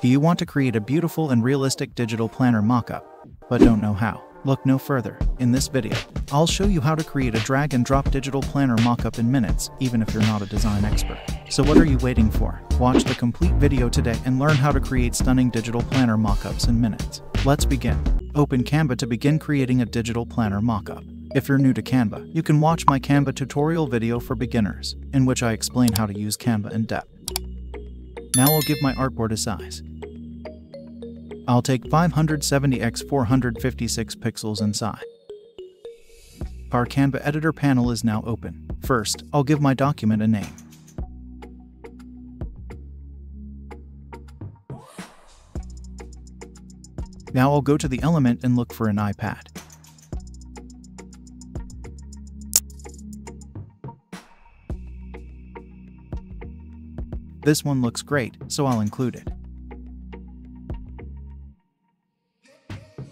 Do you want to create a beautiful and realistic digital planner mockup, but don't know how? Look no further. In this video, I'll show you how to create a drag-and-drop digital planner mockup in minutes, even if you're not a design expert. So what are you waiting for? Watch the complete video today and learn how to create stunning digital planner mockups in minutes. Let's begin. Open Canva to begin creating a digital planner mockup. If you're new to Canva, you can watch my Canva tutorial video for beginners, in which I explain how to use Canva in depth. Now I'll give my artboard a size. I'll take 570 x 456 pixels inside. Our Canva editor panel is now open. First, I'll give my document a name. Now I'll go to the element and look for an iPad. This one looks great, so I'll include it.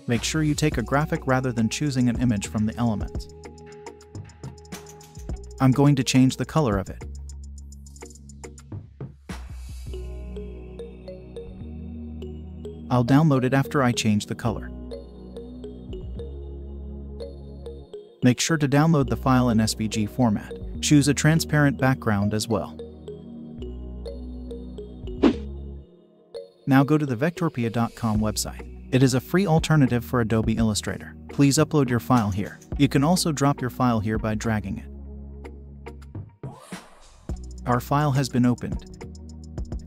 Make sure you take a graphic rather than choosing an image from the elements. I'm going to change the color of it. I'll download it after I change the color. Make sure to download the file in SVG format. Choose a transparent background as well. Now go to the vectorpia.com website. It is a free alternative for Adobe Illustrator. Please upload your file here. You can also drop your file here by dragging it. Our file has been opened.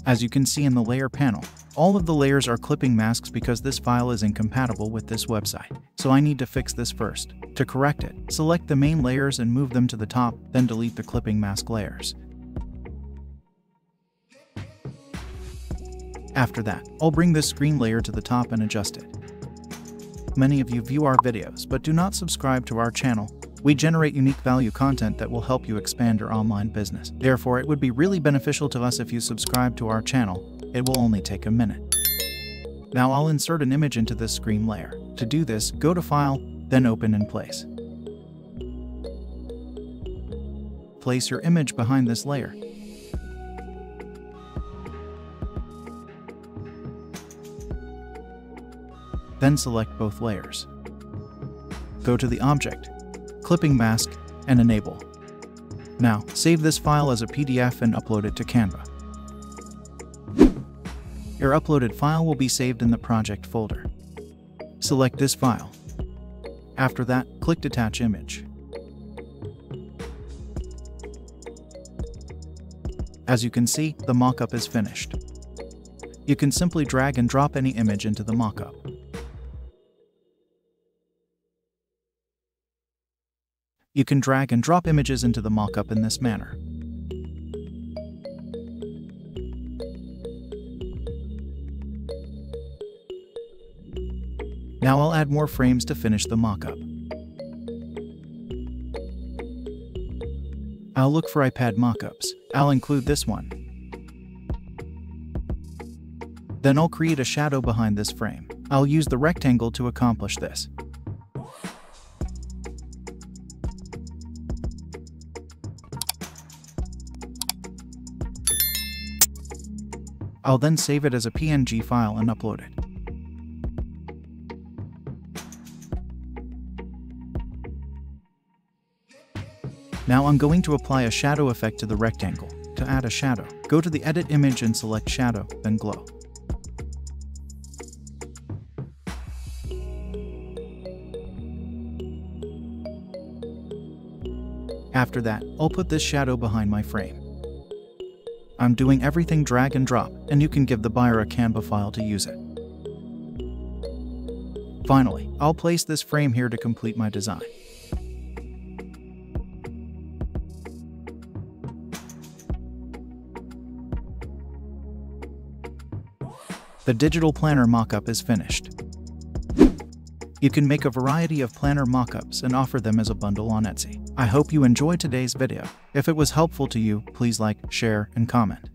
As you can see in the layer panel, all of the layers are clipping masks because this file is incompatible with this website. So I need to fix this first. To correct it, select the main layers and move them to the top, then delete the clipping mask layers. After that, I'll bring this screen layer to the top and adjust it. Many of you view our videos but do not subscribe to our channel. We generate unique value content that will help you expand your online business. Therefore, it would be really beneficial to us if you subscribe to our channel. It will only take a minute. Now I'll insert an image into this screen layer. To do this, go to File, then Open and Place. Place your image behind this layer. Then select both layers. Go to the Object, Clipping Mask, and Enable. Now, save this file as a PDF and upload it to Canva. Your uploaded file will be saved in the Project folder. Select this file. After that, click Detach Image. As you can see, the mockup is finished. You can simply drag and drop any image into the mockup. You can drag and drop images into the mockup in this manner. Now I'll add more frames to finish the mockup. I'll look for iPad mockups. I'll include this one. Then I'll create a shadow behind this frame. I'll use the rectangle to accomplish this. I'll then save it as a PNG file and upload it. Now I'm going to apply a shadow effect to the rectangle. To add a shadow, go to the Edit Image and select Shadow, then Glow. After that, I'll put this shadow behind my frame. I'm doing everything drag and drop, and you can give the buyer a Canva file to use it. Finally, I'll place this frame here to complete my design. The digital planner mockup is finished. You can make a variety of planner mockups and offer them as a bundle on Etsy. I hope you enjoyed today's video. If it was helpful to you, please like, share, and comment.